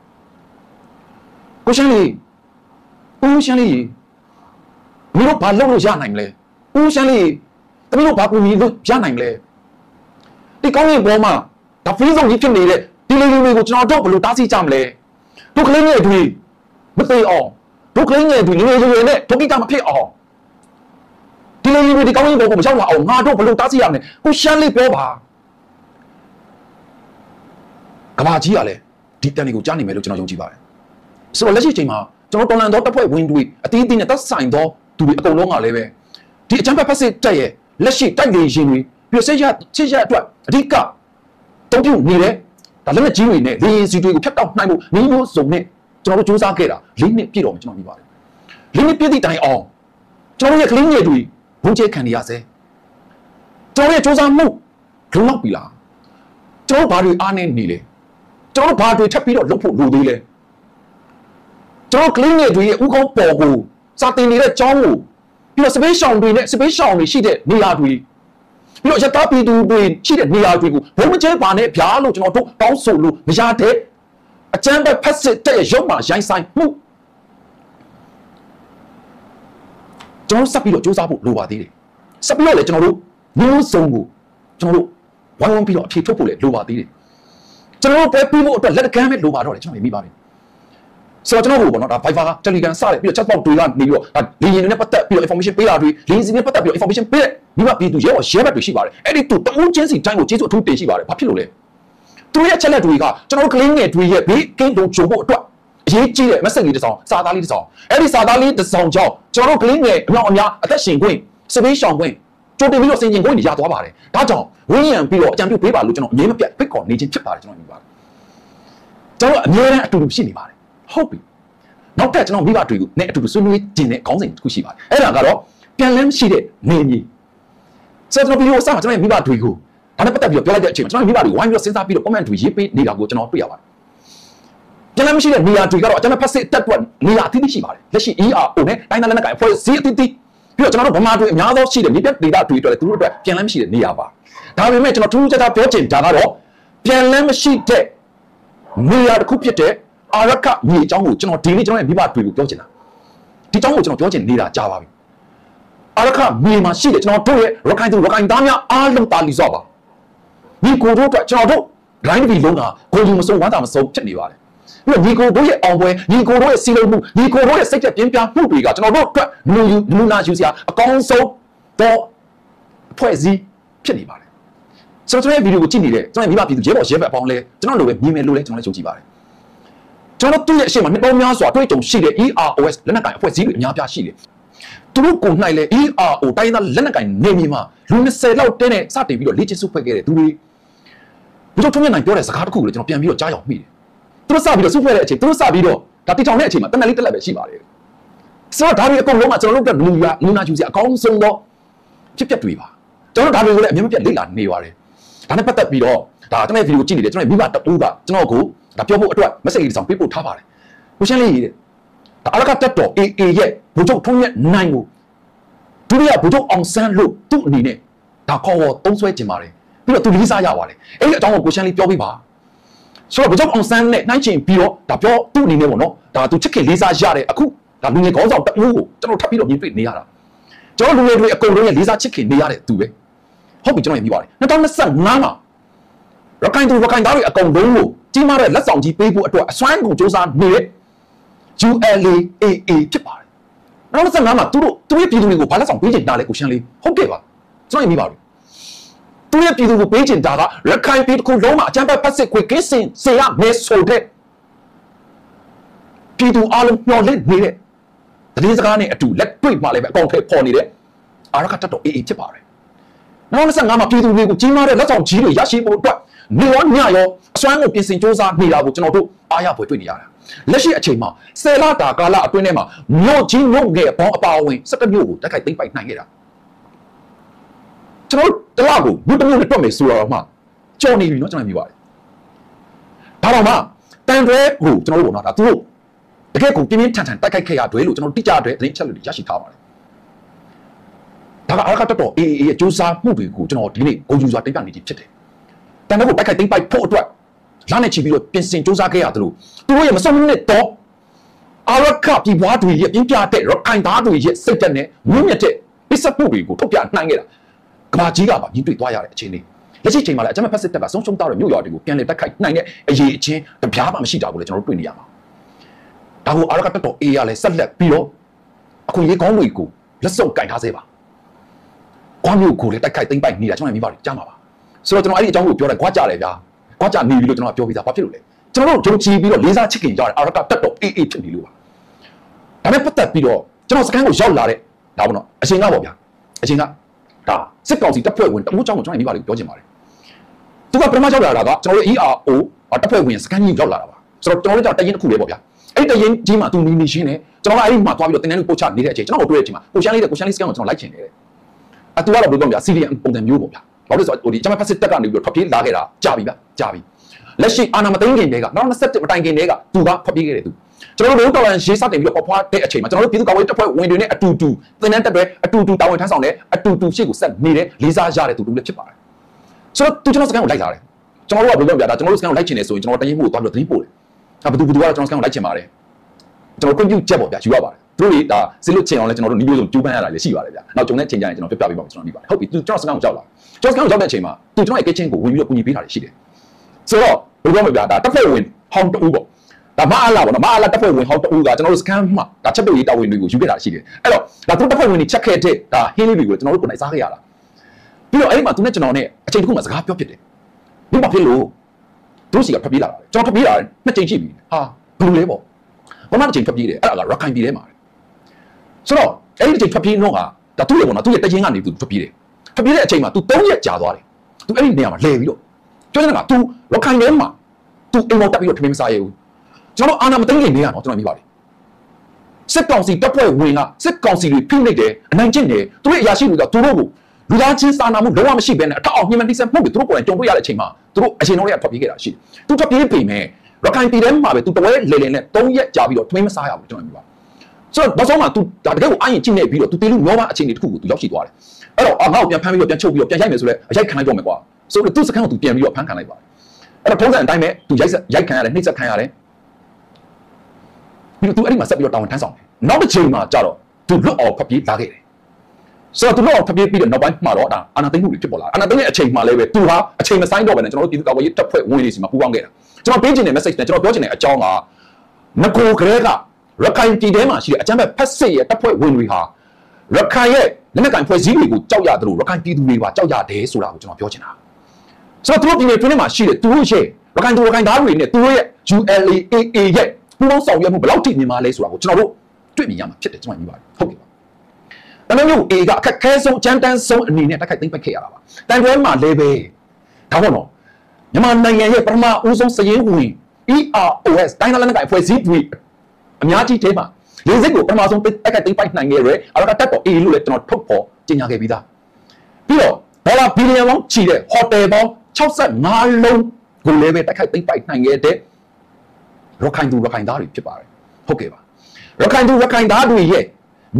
ကိုရှင်းလေးဦးရှင်းလေးမင်းတို့ဘာလုပ်လို့ရနိုင်မလဲဦးရှင်းလေးတမီးတို့ဘာကူညီလို့ရနိုင်မလဲဒီကောင်းကင်ဘောမှာဒါဖေးဆောင်ကြီးဖြစ်နေတဲ့ဒီလေးလေးတွေကိုကျွန်တော်တို့ဘယ်လိုတားဆီးကြမလဲဒုက္ခလေးငယ်အတွေ့မသိအောင်ဒုက္ခလေးငယ်အတွေ့ငယ်ငယ်နဲ့ဒုက္ခိတမဖြစ်အောင်ဒီလေးလေးတွေဒီကောင်းကင်ဘောကိုမရောက်လာအောင်ငါတို့ဘယ်လိုတားဆီးရမလဲကိုရှင်းလေးပြောပါကဘာကြီးကလည်းဒီတန်တွေကိုကြားနိုင်မယ်လို့ကျွန်တော်ယုံကြည်ပါတယ်ဆိုတော့လက်ရှိအချိန်မှာကျွန်တော်တော်လန်တော်တပ်ဖွဲ့ဝင်တွေအသီးသီးနဲ့တက်ဆိုင်သောသူတွေအကုန်လုံးကလည်းပဲဒီအချမ်းဖက်ဖက်စစ်တက်ရဲ့လက်ရှိတိုက်လေရင်တွေပြည်စစ်ရစစ်ရအတွက်အဓိကတုံ့ပြုနေတဲ့ဒါလက်ကြီးတွေနဲ့လေရင်စီတွေကိုဖျက်တောက်နိုင်မှုမျိုးမျိုးစုံနဲ့ကျွန်တော်တို့စူးစမ်းခဲ့တာ၄နှစ်ပြည့်တော့မှကျွန်တော်မြင်ပါတယ်၄နှစ်ပြည့်သည့်တိုင်အောင်ကျွန်တော်ရဲ့ကလေးငယ်တွေဘုံကျဲခံနေရစေကျွန်တော်ရဲ့စူးစမ်းမှုလုံလောက်ပြီလားကျွန်တော်ဘာတွေအားနည်းနေလဲကျွန်တော်ဘာတွေထပ်ပြီးတော့လုပ်ဖို့လိုသေးလဲကျွန်တော်ကလေးငယ်တွေရဲ့ဥကောင်းပေါ်ကိုစာတင်နေတဲ့ကျောင်းကိုပြီးတော့စပေးရှောင်တွေနဲ့စပေးရှောင်တွေရှိတဲ့နေရာတွေပြီးတော့ရတာပီတူတွေရှိတဲ့နေရာတွေကိုဘုံမကျဲပါနဲ့ဗျာလို့ကျွန်တော်တို့တောင်းဆိုလို့မရတဲ့အကျန်းပဲဖက်စစ်တဲ့ရုပ်မှာရိုင်းဆိုင်မှုကျွန်တော်စပ်ပြီးတော့စူးစမ်းဖို့လိုပါသေးတယ်စပ်ပြီးတော့လေကျွန်တော်တို့မျိုးစုံကိုကျွန်တော်တို့ဝိုင်းဝန်းပြီးတော့အဖြေထုတ်ဖို့လေလိုပါသေးတယ်ကျွန်တော်တို့ပဲပြီးဖို့အတွက်လက်ကမ်းပဲလိုပါတော့တယ်ကျွန်တော်မိပါတယ်ဆိုတော့ကျွန်တော်တို့ပေါ့နော်ဒါ Viber Telegram စတယ်ပြီးတော့ chat box တွေကနေပြီးတော့ဒါလေရင်တွေနဲ့ပတ်သက်ပြီးတော့ information ပေးတာတွေလေရင်စီနဲ့ပတ်သက်ပြီးတော့ information ပေးတဲ့မိဘပြည်သူရဲဘော်ရဲဘက်တွေရှိပါတယ်အဲ့ဒီသူတဦးချင်းစီတိုင်းကိုကျေးဇူးအထူးတင်ရှိပါတယ်ဘာဖြစ်လို့လဲသူရဲ့ channel တွေကကျွန်တော်တို့ကလေးငယ်တွေရဲ့ဘေးကင်းတုံကြုံဖို့အတွက်အရေးကြီးတဲ့ message လေးတစ်စောင်စာသားလေးတစ်စောင်အဲ့ဒီစာသားလေးတစ်စောင်ကြောင့်ကျွန်တော်တို့ကလေးငယ်အများအများအသက်ရှင်ခွင့်စပေးရှောင်ခွင့်တိုးတင်ပြီးတော့စင်ကျင်ကိုရသွားပါတယ်ဒါကြောင့်ဝင်းရံပြီးတော့အကြံပြုပေးပါလို့ကျွန်တော်အမြဲမပြတ်ဖိတ်ခေါ်နေခြင်းဖြစ်ပါတယ်ကျွန်တော်ပြောပါတယ်ကျွန်တော်အမြဲတမ်းအတူတူရှိနေပါတယ်ဟုတ်ပြီနောက်ထပ်ကျွန်တော်မိဘတွေကိုနဲ့အတူတူဆွေးနွေးကျင်တဲ့ခေါင်းစဉ်တစ်ခုရှိပါတယ်အဲ့ဒါကတော့ပြန်လဲမရှိတဲ့နေကြီးဆက်တော့ဗီဒီယိုအစားကျွန်တော်မိဘတွေကိုဒါနဲ့ပတ်သက်ပြီးတော့ပြောလိုက်တဲ့အချိန်မှာကျွန်တော်မိဘတွေဝိုင်းပြီးတော့စဉ်းစားပြီးတော့ comment တွေရေးပေးနေတာကိုကျွန်တော်တွေ့ရပါတယ်ပြန်လဲမရှိတဲ့နေရာတွေကတော့အကြမ်းဖက်စစ်တက်တွက်နေရာအသီးသီးရှိပါတယ်လက်ရှိ ERO နဲ့တိုင်းသားလက်နက်ကိုင်အဖွဲ့အသီးပြီးတော့ကျွန်တော်တို့ဗမာတွေအများဆုံးရှိတယ်မြေပြဒေတာတွေအတွက်သူတို့အတွက်ပြန်လမ်းမရှိတဲ့နေရာပါဒါပေမဲ့ကျွန်တော်ထူးထူးခြားခြားပြောချင်တာကတော့ပြန်လမ်းမရှိတဲ့နေရာတစ်ခုဖြစ်တဲ့အာရခမြေအကြောင်းကိုကျွန်တော်ဒီနေ့ကျွန်တော်ရဲ့မိဘတွေကိုပြောချင်တာဒီအကြောင်းကိုကျွန်တော်ပြောချင်နေတာကြားပါပြီအာရခမြေမှာရှိတဲ့ကျွန်တော်တို့ရဲ့ရခိုင်သူရခိုင်သားများအားလုံးတာလီစော့ပါဒီကိုတို့အတွက်ကျွန်တော်တို့ line ဒီလုံးကကိုလူမစုံဝမ်းသာမစုံဖြစ်နေပါတယ်ပြီးတော့ဒီကိုတို့ရဲ့အောင်ပွဲဒီကိုတို့ရဲ့စီလုံးမှုဒီကိုတို့ရဲ့စိတ်သက်ပြင်းပြမှုတွေကကျွန်တော်တို့အတွက်လူနာယူစရာအကောင်းဆုံးတော့အဖွဲ့အစည်းဖြစ်နေပါတယ်ကျွန်တော်ရဲ့ဗီဒီယိုကိုကြည့်နေတဲ့ကျွန်တော်မိဘပြည်သူရဲဘော်ရဲဘက်အပေါင်းလဲကျွန်တော်လိုပဲမြင်မယ်လို့လဲကျွန်တော်လည်းယုံကြည်ပါတယ်ကျွန်တော်တို့ရဲ့အရှိန်မှာနှစ်ပေါင်းများစွာတွေ့ကြုံရှိတဲ့ EROS လက်နက်ကိုင်အဖွဲ့အစည်းတွေအများပြားရှိတယ်သူတို့ကိုနိုင်လဲ ERO တိုင်းသားလက်နက်ကိုင်နေမြေမှာလူ20လောက်တင်းနဲ့စတင်ပြီးတော့လေ့ကျင့်စုဖွဲ့ခဲ့တဲ့သူတွေဘ你တို့ထုံးပြန်နိုင်ပြောတဲ့စကားတစ်ခုကိုလည်းကျွန်တော်ပြန်ပြီးတော့ကြားရောက်မိတယ်။သူတို့စပြီးတော့စုဖွဲ့တဲ့အချိန်သူတို့စပြီးတော့ဒါတိထောင်တဲ့အချိန်မှာတန်တန်လေးတက်လက်ပဲရှိပါလေ။ဆိုတော့ဒါတွေအကုန်လုံးကကျွန်တော်တို့ကနူနာယူစရာအကောင်းဆုံးသောဖြစ်ပျက်တွေပါ။ကျွန်တော်ဒါတွေကိုလည်းအမြဲမပြတ်လေ့လာနေပါတယ်။ဒါနဲ့ပတ်သက်ပြီးတော့ဒါကျွန်တော်ဗီဒီယိုကြည့်နေတယ်ကျွန်တော်မိဘတူကကျွန်တော်ကိုဒါပြောဖို့အတွက် message လေးတစ်စောင်ပေးပို့ထားပါတယ်။ကိုရှင်းလေးရေးတယ်။ဒါအလကတက်တော် AA ရဲ့ဘုံချုပ်ထုံးရဲ့နိုင်ကိုဒုတိယဘုံချုပ်အောင်ဆန်းလို့သူ့အနေနဲ့ဒါခေါ်ဝေါ်သုံးဆွဲခြင်းပါတယ်ပြီးတော့သူလေးစားရပါတယ်အဲ့ဒီအကြောင်းကိုကိုရှမ်းလေးပြောပြပါဆိုတော့ဘုံချုပ်အောင်ဆန်းနဲ့နိုင်ချင်ပြီးတော့ဒါပြောသူ့အနေနဲ့ပေါ့နော်ဒါသူချစ်ခင်လေးစားရတဲ့အခုဒါလူငယ်ခေါင်းဆောင်တစ်ဦးကိုကျွန်တော်ထပ်ပြီးတော့မြင်တွေ့နေရတာကျွန်တော်လူငယ်တွေအကုန်လုံးရဲ့လေးစားချစ်ခင်နေရတဲ့သူပဲဟုတ်ပြီကျွန်တော်မြင်ပါတယ်2025မှာရခိုင်သားတွေအကုန်လုံးကိုကြီးမားတဲ့လက်ဆောင်ကြီးပေးဖို့အတွက်အစွမ်းကုန်စူးစမ်းနေတဲ့ ULAAA ဖြစ်ပါတယ်2025မှာသူတို့ပြည်သူတွေကိုဘာလက်ဆောင်ပေးချင်တာလဲကိုရှမ်းလေးဟုတ်ကဲ့ပါကျွန်တော်မိပါဘူးသူရဲ့ပြည်သူကိုပေးချင်တာကရခိုင်ပြည်တစ်ခုလုံးမှာအကြမ်းဖက်ဖက်စစ်ခွေကင်းစင်စေရမယ်ဆိုတဲ့ပြည်သူအလုံးမျှော်လင့်နေတဲ့သတင်းစကားနဲ့အတူလက်တွေ့မှာလည်းပဲအကောင့်ထဲပေါ်နေတဲ့အာရကတက်တော်အေးအေးဖြစ်ပါတယ်2025မှာပြည်သူတွေကိုကြီးမားတဲ့လက်ဆောင်ကြီးတွေရရှိဖို့အတွက်နေရောညရောအစွမ်းကိုပြင်ဆင်စ조사နေတာကိုကျွန်တော်တို့အားရဖွယ်တွေ့နေရတာလက်ရှိအချိန်မှာ10လတာကာလအတွင်းထဲမှာမြို့ကြီးမြို့ငယ်အပေါင်းအပါအဝင်17မြို့ကိုတိုက်ခိုက်သိမ်းပိုက်နိုင်ခဲ့တာကျွန်တော်တလောက်ကိုမြို့တစ်မြို့နဲ့တွက်မယ်ဆိုတော့မှကြော်နေပြီเนาะကျွန်တော်မြင်ပါတယ်။ဒါတော့မှတန်တွဲကိုကျွန်တော်တို့ပေါ့နော်ဒါသူတို့တကယ့်ကိုပြင်းပြင်းထန်ထန်တိုက်ခိုက်ခဲ့ရတွဲလို့ကျွန်တော်တိကျတွဲသတင်းချက်လို့ရရှိထားပါတယ်။ဒါကအာရကတက်တော်အေအေရဲ့စူးစမ်းမှုတွေကိုကျွန်တော်ဒီနေ့ဂုဏ်ယူစွာတင်ပြနေခြင်းဖြစ်တယ်။တန်တွဲကိုတိုက်ခိုက်သိမ်းပိုက်ဖို့အတွက်လာနေချီပြီးတော့ပြင်ဆင်စူးစမ်းခဲ့ရတယ်လို့သူတို့ရဲ့မဆုံးမနစ်တော့အာရကပြည်ပွားတွေရဲ့ပြင်းပြတဲ့ရခိုင်သားတွေရဲ့စိတ်ဓာတ်နဲ့မြင့်မြတ်တဲ့ပစ္စပုတွေကိုထုတ်ပြနိုင်ခဲ့တာကမာကြီးကပါမြင်တွေ့သွားရတဲ့အခြေအနေလက်ရှိချိန်မှာလည်းအကြမ်းဖက်စစ်တပ်ကဆုံးရှုံးသွားတဲ့မြို့ရွာတွေကိုပြန်လည်တိုက်ခိုက်နိုင်တဲ့အရေးအချင်းတပြားမှမရှိတာကိုလည်းကျွန်တော်တို့တွေ့နေရမှာဒါကိုအာရကတက်တော်အေးရလဲဆက်လက်ပြီးတော့အခွင့်အရေးကောင်းတွေကိုလက်စုပ်ကင်ထားစေပါကွာမြို့ကိုလည်းတိုက်ခိုက်သိမ်းပိုက်နေတာကျွန်တော်မြင်ပါတယ်ကြားမှာပါဆိုတော့ကျွန်တော်အဲ့ဒီအကြောင်းကိုပြောတယ်ကွာကြတယ်ဗျာကွာကြနေပြီလို့ကျွန်တော်ပြောပြတာဘာဖြစ်လို့လဲကျွန်တော်တို့ဂျုံချီပြီးတော့လေးစားချစ်ခင်ကြတယ်အာရကတက်တော်အေးအေးဖြစ်နေလို့ပါဒါနဲ့ပတ်သက်ပြီးတော့ကျွန်တော်စကန်ကိုရောက်လာတဲ့ဒါပေါ့နော်အချိန်ကပေါ့ဗျာအချိန်ကဒါစစ်ကောင်စီတပ်ဖွဲ့ဝင်တမိုးကြောင့်ကျွန်တော်မိပါလေးပြောချင်ပါတယ်သူကပထမရောက်လာတာကကျွန်တော်တို့ ERO တပ်ဖွဲ့ဝင်စကန်ကြီးရောက်လာတာပါဆိုတော့ကျွန်တော်တို့တရင်တစ်ခုပဲပေါ့ဗျာအဲ့တရင်ကြီးမှာသူနီရှင်းနေကျွန်တော်ကအဲ့ဒီမှာသွားပြီးတော့တင်တန်းလို့ပို့ချနေတဲ့အချိန်ကျွန်တော်တို့တွေ့တဲ့အချိန်မှာကိုရှမ်းလေးစကန်ကိုကျွန်တော်လိုက်ချင်တယ်အတူကတော့ဘယ်လိုပြောမလဲ CDM ပုံစံမျိုးပေါ့ဗျာဘာလို့လဲဆိုတော့ဒီအကြမ်းဖက်စစ်တပ်ကနေပြီးတော့ထွက်ပြေးလာခဲ့တာကြာပြီလက်ရှိအာဏာမသိမ်းခင်တွေက2017မတိုင်ခင်တွေကသူကထွက်ပြေးခဲ့တယ်သူကျွန်တော်တို့တော်လှန်ရေးစတင်ပြီးတော့ပေါ်ဖွားတဲ့အချိန်မှာကျွန်တော်တို့ပြည်သူ့ကာကွယ်ရေးတပ်ဖွဲ့ဝင်တွေနဲ့အတူတူသင်တန်းတက်တွေအတူတူတာဝန်ထမ်းဆောင်တဲ့အတူတူရှေ့ကိုဆက်နေတဲ့လေးစားရတဲ့သူတို့လည်းဖြစ်ပါတယ်ဆိုတော့သူကျွန်တော်စကန်ကိုလိုက်လာတယ်ကျွန်တော်တို့ကဘယ်လိုလုပ်ပြတာကျွန်တော်တို့စကန်ကိုလိုက်ချင်တယ်ဆိုရင်ကျွန်တော်တရင်မှုကိုသွားပြီးတော့သတိပို့တယ်ဒါဘသူကတော့ကျွန်တော်စကန်ကိုလိုက်ချင်ပါတယ်ကျွန်တော်ကွန်ပျူတာချက်ပေါ့ဗျာယူရပါတယ်တို့လေဒါစစ်လို့ချင်အောင်လဲကျွန်တော်တို့နီးမျိုးစုံကျူးပန်းရတာလည်းရှိပါတယ်ဗျာနောက်ဂျုံနဲ့ချင်ကြရင်ကျွန်တော်ပြပြပေးပါဦးကျွန်တော်နီးပါတယ်ဟုတ်ပြီသူကျွန်တော်စကန်ကိုကြောက်လာကျွန်တော်စကန်ကိုကြောက်တဲ့အချိန်မှာသူကျွန်တော်ရဲ့ kitchen ကိုဝင်ပြီးတော့ကူညီပေးတာလည်းရှိတယ်ဆိုတော့ဘယ်လိုမှမပြတာတက်ဖွဲ့ဝင်ဟောင်းတူပေါ့ဒါမအားလားပေါ့နော်မအားလားတက်ဖွဲ့ဝင်ဟောင်းတူကကျွန်တော်တို့စကန်မှာဒါချက်ပြုတ်ရေးတာဝန်တွေကိုယူခဲ့တာရှိတယ်အဲ့တော့ဒါသူတက်ဖွဲ့ဝင်တွေချက်ခဲ့တဲ့ဒါဟင်းလေးတွေကိုကျွန်တော်တို့ကိုယ်တိုင်စားခဲ့ရတာပြီးတော့အဲ့ဒီမှာသူနဲ့ကျွန်တော်နဲ့အချိန်တစ်ခုမှစကားပြောဖြစ်တယ်ဘယ်မှာဖြစ်လို့သူစီကဖက်ပြေးလာတယ်ကျွန်တော်ဖက်ပြေးလာတယ်နှစ်ချိန်ရှိပြီဟာဘလူလဲပေါ့ဘာမှတစ်ချိန်ဖက်ပြေးတယ်အဲ့ဒါကရခိုင်ပြည်ထဲမှာဆိုတော့အဲ့ဒီတစ်ချိန်ဖက်ပြေးတော့ကဒါသူ့လေပေါ့နော်သူ့ရဲ့တရင်ကနေသူဖက်ပြေးတယ်ဖက်ပြေးတဲ့အချိန်မှာသူ၃ရက်ကြာသွားတယ်သူအဲ့ဒီနေရာမှာလဲပြီးတော့ပြောနေတာက तू ရခိုင်ထဲမှာ तू အိမ်ပေါ်တက်ပြီးတော့ထမင်းမစားရဘူးကျွန်တော်အာဏာမသိမ်းခင်နေရတော့ကျွန်တော်မြင်ပါလေစစ်ကောင်စီတပ်ဖွဲ့ဝင်ကစစ်ကောင်စီတွေဖိနှိပ်တယ်အနိုင်ကျင့်တယ်သူတို့အရာရှိတွေကသူတို့ကိုလူသားချင်းစာနာမှုလုံးဝမရှိဘဲနဲ့အထောက်အညှိမတိဆက်မှုတွေသူတို့ကိုယ်တိုင်ကြုံတွေ့ရတဲ့အချိန်မှာသူတို့အရင်တော့ထွက်ပြေးခဲ့တာရှိတယ်သူထွက်ပြေးပြီမဲ့ရခိုင်ပြည်ထဲမှာပဲ तू တဝဲလေလေနဲ့၃ရက်ကြာပြီးတော့ထမင်းမစားရဘူးကျွန်တော်မြင်ပါဆိုတော့ဘာကြောင့်မှ तू ဒါတကယ်ကိုအရင်ကြည့်နေပြီးတော့ तू တေလူလောဘအခြေအနေတစ်ခုကို तू ရောက်ရှိသွားတယ်အဲ့တော့ငါ့ကိုပြန်ဖမ်းပြီးတော့ပြန်ချုပ်ပြီးတော့ပြန်ရိုက်မယ်ဆိုလဲရိုက်ခံလိုက်တော့မယ်ကွာဆိုတော့သူ့စကန်ကိုသူပြန်ပြီးတော့ဖမ်းခံလိုက်ပါတယ်အဲ့တော့ထုံးစံအတိုင်းပဲသူရိုက်ခံရတယ်နှိမ့်ဆက်ခံရတယ်ပြီးတော့သူအဲ့ဒီမှာဆက်ပြီးတော့တာဝန်ထမ်းဆောင်တယ်နောက်တစ်ချိန်မှာကြတော့သူလွတ်အောင်ဖပြေးလာခဲ့တယ်ဆိုတော့သူလွတ်အောင်ဖပြေးပြီးတော့နောက်ပိုင်းမှာတော့ဒါအာဏာသိမ်းမှုတွေဖြစ်ပေါ်လာအာဏာသိမ်းတဲ့အချိန်မှာလည်းပဲသူဟာအချိန်မဆိုင်တော့ဘဲနဲ့ကျွန်တော်တို့ပြည်သူ့ကာကွယ်ရေးတပ်ဖွဲ့ဝင်တွေစီမှာပူးပေါင်းခဲ့တာကျွန်တော်ပေးချင်တဲ့ message နဲ့ကျွန်တော်ပြောချင်တဲ့အကြောင်းကငကိုကလေးကရခိုင်ပြည်ထဲမှာရှိတဲ့အကြမ်းဖက်ဖက်စစ်ရဲ့တပ်ဖွဲ့ဝင်တွေဟာရခိုင်ရဲ့လက်နက်ကင်ဖွဲ့စည်းတွေကိုကြောက်ရတယ်လို့ရခိုင်ပြည်သူတွေပါကြောက်ရတယ်ဆိုတာကိုကျွန်တော်ပြောချင်တာဆိုတော့သူတို့ပြည်နယ်တွင်းမှာရှိတဲ့သူတို့ရဲ့ရခိုင်သားတွေနဲ့သူတို့ရဲ့ ULAAA ရဲ့ပူးပေါင်းဆောင်ရွက်မှုဘယ်လောက်ထိမြင်ပါလဲဆိုတာကိုကျွန်တော်တို့တွေ့မြင်ရမှာဖြစ်တယ်ကျွန်တော်မြင်ပါတယ်ဟုတ်ကဲ့ပါတမန်မျိုး A ကအခက်ခဲဆုံးအကြမ်းတမ်းဆုံးအနေနဲ့တိုက်ခိုက်သိမ်းပိုက်ခဲ့ရတာပါတန်တွဲမှာလည်းပဲဒါပေါ့နော် မြန်မာနိုင်ငံရဲ့ပထမဦးဆုံးစည်ရင်းဝင် EROS တိုင်းသားလက်နက်ကိုင်ဖွဲ့စည်းပြီးအများကြီးထဲမှာလေစစ်ကိုပထမဆုံးတက်ကတိပိုက်နိုင်ခဲ့ရတဲ့အရကတက်တော် AA လို့လည်းကျွန်တော်ထုတ်ပေါ်ကြေညာခဲ့ပြီးသားပြီးတော့ဒေါ်လာဘီလီယံပေါင်းချီတဲ့ဟိုတယ်ပေါင်း65လုံးကိုလည်းပဲတက်ခိုက်သိပိုက်နိုင်ခဲ့တဲ့ရခိုင်သူရခိုင်သားတွေဖြစ်ပါတယ်ဟုတ်ကဲ့ပါရခိုင်သူရခိုင်သားတွေရဲ့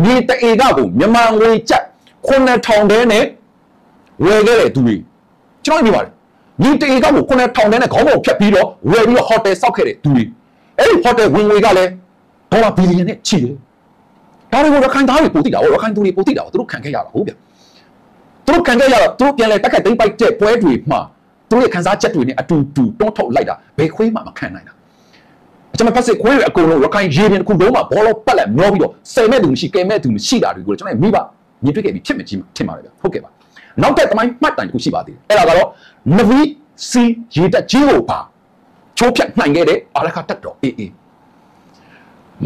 မြေတအေကကိုမြန်မာငွေကျပ်9000တန်းနဲ့ဝယ်ခဲ့တဲ့သူတွေကျွန်တော်ပြောပါတယ်မြေတအေကကို9000တန်းနဲ့ခေါင်းပေါ်ဖြတ်ပြီးတော့ဝယ်ပြီးတော့ဟိုတယ်ဆောက်ခဲ့တဲ့သူတွေအဲ့ဒီဟိုတယ်ဝင်ငွေကလည်းဒေါ်လာဘီလီယံနဲ့ချီတယ်ဒါတွေကိုရခိုင်သားတွေပို့တိတာပေါ့ရခိုင်သူတွေပို့တိတာပေါ့သူတို့ခံခဲ့ရတာဟုတ်ဗျသူတို့ခံခဲ့ရတော့သူတို့ပြန်လဲတက်ခတ်သိမ့်ပိုက်တဲ့ပွဲတွေမှာသူတို့ရဲ့ခန်းစားချက်တွေနဲ့အတူတူတွန်းထုတ်လိုက်တာဘယ်ခွေးမှမခံနိုင်တာအကျွန်မဖက်စစ်ခွေးတွေအကုန်လုံးရခိုင်ရေပြင်တစ်ခုလုံးမှာဘောလုံးပတ်လက်မျောပြီးတော့စိန်မဲ့သူမရှိကဲမဲ့သူမရှိတာတွေကိုကျွန်တော်မိဘမြင်တွေ့ခဲ့ပြီးဖြစ်မကြီးထင်ပါတယ်ဗျဟုတ်ကဲ့ပါနောက်ထပ်တမိုင်းမှတ်တမ်းတစ်ခုရှိပါသေးတယ်အဲ့ဒါကတော့ Navy C ရေတပ်ကြီးကိုပါချိုးဖြတ်နိုင်ခဲ့တဲ့အာရခတက်တော် AA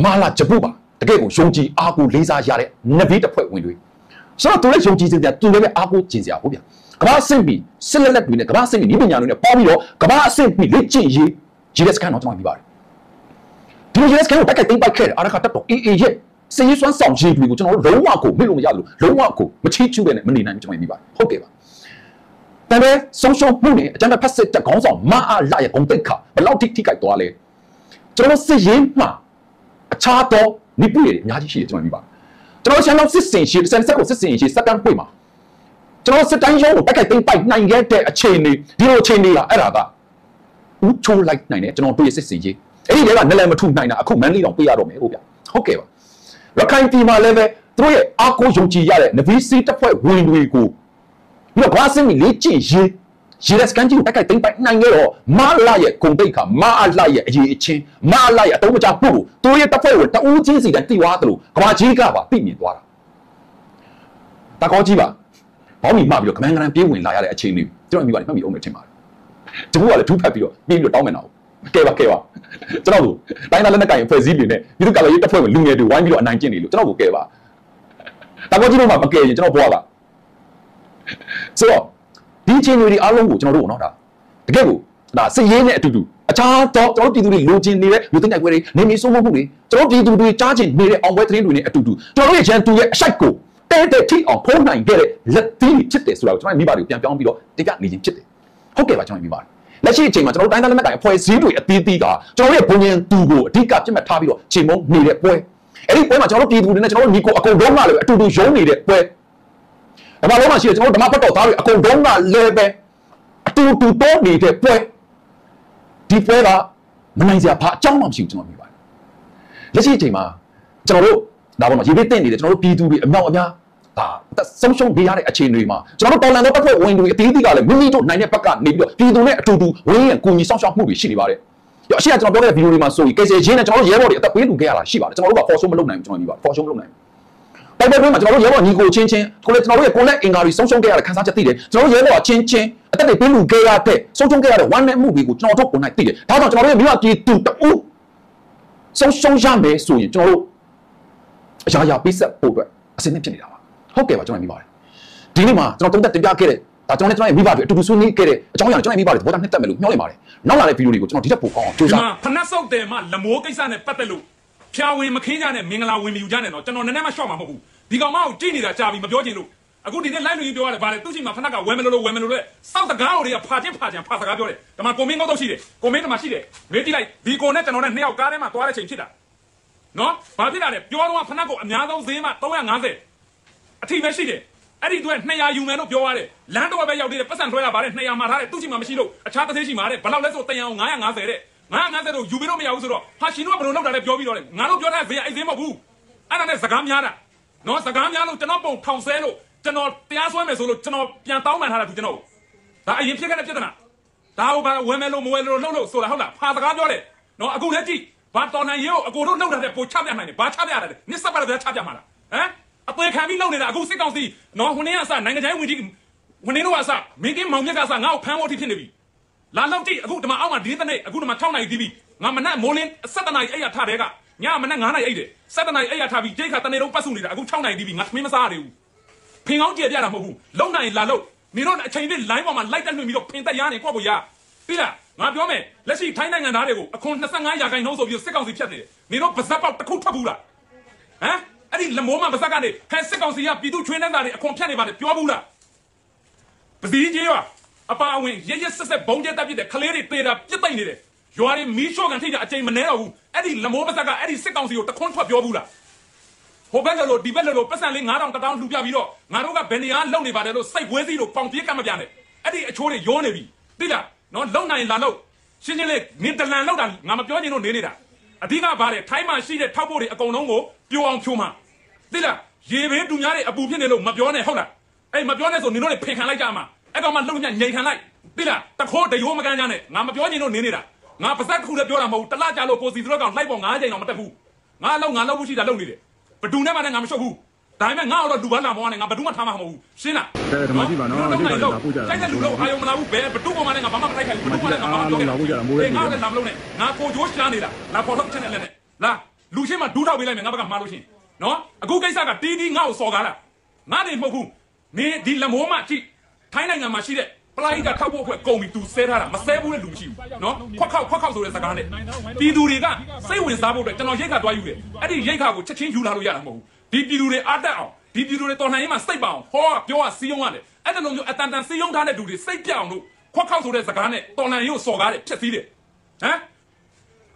မာလာဂျပူပါတကယ့်ကိုယုံကြည်အားကိုလေးစားရတဲ့ Navy တပ်ဖွဲ့ဝင်တွေဆိုတော့သူလည်းယုံကြည်စင်ကြသူလည်းပဲအားကိုးကျင်စရာဟုတ်ဗျကမ္ဘာအဆင့်ပြီးစစ်လက်လက်တွေနဲ့ကမ္ဘာအဆင့်ပြီးပညာတွေနဲ့ပေါင်းပြီးတော့ကမ္ဘာအဆင့်ပြီးလက်ကျင့်ရေးဂျီရက်စကန်တော့ကျွန်တော်ပြီးပါတယ်ဒီဂျီရက်စကန်ကိုတက်ကတိပိုက်ခဲ့တယ်အာရခတက်တော်အေးအေးရဲ့စည်ရေးစွမ်းဆောင်ရေးတွေကိုကျွန်တော်တို့လုံးဝကိုမေ့လို့မရဘူးလုံးဝကိုမချီးကျူးပဲနဲ့မနေနိုင်ဘူးကျွန်တော်ပြီးပါတယ်ဟုတ်ကဲ့ပါတန်တဲ့ဆုံးရှုံးမှုနဲ့အကြမ်းဖက်စစ်တပ်ခေါင်းဆောင်မအားလရဲ့ဂုဏ်သိက္ခာဘလောက်ထိခိုက်သွားလဲကျွန်တော်စစ်ရေးမှာအခြားသောနိပုတွေအများကြီးရှိတယ်ကျွန်တော်ပြီးပါတယ်ကျွန်တော်ရှမ်းလောက်စစ်စင်ရှိစက်ကိုစစ်စင်ရှိစက်တန်းပွေမှာကျွန်တော်စစ်တန်းရုံးကိုတက်ခိုက်သိမ့်ပိုက်နိုင်ခဲ့တဲ့အခြေအနေဒီလိုအခြေအနေကအဲ့ဒါကဥချိုးလိုက်နိုင်တယ်ကျွန်တော်တွေ့ရစစ်စင်ကြီးအဲ့ဒီလည်းကနလန်မထုနိုင်တာအခုမန်းလေးတောင်ပေးရတော့မယ်ဟုတ်ဗျဟုတ်ကဲ့ပါရခိုင်ပြည်မှာလည်းပဲသူတို့ရဲ့အားကိုးယုံကြည်ရတဲ့နဗီစီတပ်ဖွဲ့ဝင်တွေကိုပြီးတော့ဘာစင်းလေးကြည့်ရေလက်စကန်ကြီးကိုတက်ခိုက်သိမ့်ပိုက်နိုင်ခဲ့တော့မာလာရဲ့ဂုဏ်သိက္ခာမာလာရဲ့အရေးအချင်းမာလာရဲ့အတုံးမချဖို့သူတို့ရဲ့တပ်ဖွဲ့ကိုတအူးချင်းစီတိုင်းတိဝါသလိုကဘာကြီးကပါပြိမြင်သွားတာတကောကြီးပါဘောင်းမီမှပြီးတော့ကမန်းကရန်ပြေးဝင်လာရတဲ့အချိန်လေးကျွန်တော်မိပါတယ်မှတ်မိအောင်လို့ထင်ပါတယ်တကူကလည်းထူးဖက်ပြီးတော့ပြေးပြီးတော့တောင်းမန်တာကိုကဲပါကျွန်တော်တို့တိုင်းသားလက်နက်ကိုင်အဖွဲ့စည်းတွေနဲ့ပြည်သူ့ကာကွယ်ရေးတပ်ဖွဲ့ဝင်လူငယ်တွေဝိုင်းပြီးတော့အနိုင်ကျင့်နေလို့ကျွန်တော်ကိုကဲပါတကောကြီးတို့မှမကဲရင်ကျွန်တော်ဘွားပါဆိုတော့ဒီချင်းတွေအားလုံးကိုကျွန်တော်တို့ပေါ့နော်ဒါတကယ်ကိုဒါစစ်ရေးနဲ့အတူတူအခြားတော့ကျွန်တော်ပြည်သူတွေလိုချင်နေတဲ့လူသိတိုက်ပွဲတွေနေမီဆိုးမှုတွေကျွန်တော်ပြည်သူတွေကြားချင်နေတဲ့အောင်ပွဲသတင်းတွေနဲ့အတူတူကျွန်တော်ရဲ့ရန်သူရဲ့အရှိုက်ကိုတဲတဲထိအောင်ဖုံးနိုင်ခဲ့တဲ့လက်သီးဖြစ်တယ်ဆိုတာကိုကျွန်တော်မိဘတွေပြန်ပြောင်းပြီးတော့တိကျနေခြင်းဖြစ်တယ်ဟုတ်ကဲ့ပါကျွန်တော်မိဘတွေလက်ရှိအချိန်မှာကျွန်တော်တိုင်းသားလက်နက်ကိုင်အဖွဲ့စည်းတွေအသီးသီးကကျွန်တော်ရဲ့ဘုံရန်သူကိုအဓိကပြစ်မှတ်ထားပြီးတော့ချိန်မုံနေတဲ့ပွဲအဲ့ဒီပွဲမှာကျွန်တော်ပြည်သူတွေနဲ့ကျွန်တော်ညီကိုအကုန်လုံးကလည်းအတူတူရုံးနေတဲ့ပွဲဓမ္မလုံးမှာရှိတယ်ကျွန်တော်ဓမ္မပတ်တော်သားတွေအကုန်လုံးကလဲပဲအတူတူတော့နေတဲ့ပွဲဒီပွဲကမနိုင်စရာဘာအကြောင်းမှမရှိဘူးကျွန်တော်မြင်ပါတယ်လက်ရှိအချိန်မှာကျွန်တော်တို့ဒါပေါ်မှာရေပေးတင်နေတယ်ကျွန်တော်တို့ပြည်သူတွေအများအများဒါဆုံးရှုံးပေးရတဲ့အခြေအနေမှာကျွန်တော်တို့တော်လန်တဲ့ပတ်ဖွဲ့ဝင်တွေအသေးသေးကလည်းမိမိတို့နိုင်တဲ့ဘက်ကနေပြီးတော့ပြည်သူနဲ့အတူတူဝင်းရံကူညီဆောင်ရှောက်မှုတွေရှိနေပါတယ်ရောအရှိကကျွန်တော်ပြောခဲ့တဲ့ဗီဒီယိုတွေမှာဆိုရင်ကယ်ဆယ်ရေးနဲ့ကျွန်တော်တို့ရဲဘော်တွေအသက်ပေးလူခဲ့ရတာရှိပါတယ်ကျွန်တော်တို့က force မလုပ်နိုင်ဘူးကျွန်တော်မြင်ပါ force မလုပ်နိုင်ဘူးတိုက်ပွဲတွေမှာကျွန်တော်တို့ရဲဘော်ညီကိုချင်းကိုလည်းကျွန်တော်တို့ရဲ့ကိုလက်အင်္ဂါတွေဆုံးရှုံးခဲ့ရတဲ့ခန်းစားချက်သိတယ်ကျွန်တော်တို့ရဲဘော်ချင်းအသက်တွေပေးလူခဲ့ရတဲ့ဆုံးရှုံးခဲ့ရတဲ့ one man မှုတွေကိုကျွန်တော်တို့ကိုနိုင်သိတယ်ဒါကြောင့်ကျွန်တော်တို့ရဲ့မြို့ပြည်သူတူဆုံးရှုံးရမယ်ဆိုရင်ကျွန်တော်တို့အရာရာပေးဆက်ဖို့အတွက်အစင်းနဲ့ဖြစ်နေတာပါဟုတ်ကဲ့ပါကျွန်တော်မိပါတယ်ဒီနေ့မှာကျွန်တော်တုံးသက်တင်ပြခဲ့တဲ့ဒါကျွန်တော်နဲ့ကျွန်တော်ရဲ့မိဘတွေအတူတူဆွေးနွေးခဲ့တဲ့အကြောင်းအရာကျွန်တော်မိဘတွေသဘောထားနှစ်သက်မယ်လို့မျှော်လင့်ပါတယ်နောက်လာတဲ့ဗီဒီယိုတွေကိုကျွန်တော်ဒီထက်ပိုကောင်းအောင်ကြိုးစားဖနက်ဆုပ်တယ်မှလမိုးကိစ္စနဲ့ပတ်သက်လို့ဖြာဝင်မခင်းကြနဲ့မင်္ဂလာဝင်မြူကြနဲ့တော့ကျွန်တော်နည်းနည်းမှရှော့မှာမဟုတ်ဘူးဒီကောင်မကိုကြည့်နေတာကြာပြီမပြောချင်လို့အခုဒီနေ့ live လို့ပြောရတယ်ဗါလေသူ့ချိန်မှာဖနက်ကဝဲမလို့လဲစောက်တကားတွေကဖာချင်ဖာစကားပြောတယ်ဒါမှကိုမင်းကောက်တော့ရှိတယ်ကိုမင်းတမရှိတယ်မေးကြည့်လိုက်ဒီကိုနဲ့ကျွန်တော်နဲ့နှစ်ယောက်ကားထဲမှာသွားတဲ့ချိန်ဖြစ်တာနော်ဘာဖြစ်တာလဲပြောတော့ဖနက်ကိုအများဆုံးဈေးမှာ350အထိပဲရှိတယ်အဲ့ဒီသူက200ယူမယ်လို့ပြောရတယ်လမ်းတော့ပဲရောက်သေးတယ်ပတ်စံထွဲတာဗါလေ200မှာထားတယ်သူ့ချိန်မှာမရှိလို့အခြားတစ်သေးရှိမှာတဲ့ဘယ်လောက်လဲဆို350တဲ့90တော့ယူပြီးတော့မရဘူးဆိုတော့ဟာရှင်တို့ကဘယ်လိုလုပ်တာလဲပြောပြီးတော့လေငါတို့ပြောတဲ့ဘေးကအဲ့ဈေးမဟုတ်ဘူးအဲ့ဒါနဲ့စကားများတာနော်စကားများလို့ကျွန်တော်ပုံထောင်ဆဲလို့ကျွန်တော်တရားစွဲမယ်ဆိုလို့ကျွန်တော်ပြန်တောင်းပန်ထားတာသူကျွန်တော်ဒါအရင်ဖြစ်ခဲ့တဲ့ပြဿနာဒါဟိုဘာဝယ်မယ်လို့မဝယ်လို့လှုပ်ဆိုတာဟုတ်လားဖာစကားပြောတယ်နော်အခုလည်းကြည့်ဘာတော်နိုင်ရေကိုအကိုတို့လှုပ်တာတဲ့ပိုချပြနိုင်တယ်ဘာချပြရတာလဲနစ်စပ်ပါတော့ချပြမှာလားဟမ်အပေခံပြီးလှုပ်နေတာအခုစစ်ကောင်စီနော်ဟိုနေ့ကအစနိုင်ငံခြားရေးဝန်ကြီးဝန်ကြီးတို့ကအစမင်းကင်းမောင်မြတ်ကအစငါ့ကိုဖမ်းဖို့ထိဖြစ်နေပြီလာလောက်တိအခုဒီမှာအောက်မှာဒီနေ့အခုဒီမှာ6နိုင်တီးပြီငါမနဲ့မိုးလင်း7နိုင်အိပ်ရထားတဲ့ကညမနဲ့9နိုင်အိပ်တယ်7နိုင်အိပ်ရထားပြီးကြိတ်ခါတနေ့တော့ပတ်စုနေတာအခု6နိုင်တီးပြီငါသမင်းမစားရသေးဘူးဖင်ကောင်းကြည့်ပြတာမဟုတ်ဘူးလုံနိုင်လာလို့နေတော့အချိန်လေး line ပေါ်မှာလိုက်တက်လွှင့်ပြီးတော့ဖင်တက်ရနေကိုယ့်ကိုရ Pira, my Biome, let's see Thailand and Arego, a Contasanga, I know of your second city. We don't pass up the Kutabula. Eh? I think Lamoma Basagade has second year, we do train and a company by the Puabula. But the Idea, a power wing, yes, a bonnet that the Kalari played up, just like it. You are in Micho and Tina Manero, Eddie Lamobasaga, Eddie second year, the Contra Puabula. Hobello, developed personally, Naran Kadan Lubavio, Naruga Benian, Lonibado, Sai Wezino, Pontiacamadiane, Eddie Achore Yonevi, Dilla. No, long nine lalo. She let me the landlord, Namajoino Nida. A diga bare, time I see the tabori a gonongo, you on Puma. Dilla, Jere Dunare, a Bubinello, Mabione Hona. A Mabiones on Nino Pekanajama. I got my Luna Yakanai. Dilla, the court, the Yomagane, Namajoino Nida. Napasaku the Doramo, Talajalo, Positrog on Live on Aja on Matahu. Nalo, Naloshi, the Lonely. But do never and I'm sure who. Diamond now or Duana morning, Abaduma Tamaho, Sina. Did you do the other? Did you do the Tonahima? Stay bound. Or you are seeing on it. I don't know you attend see young Dana do this. Stay down. Cock out the Sagane. Tonayo so got it. Just eat it. Eh?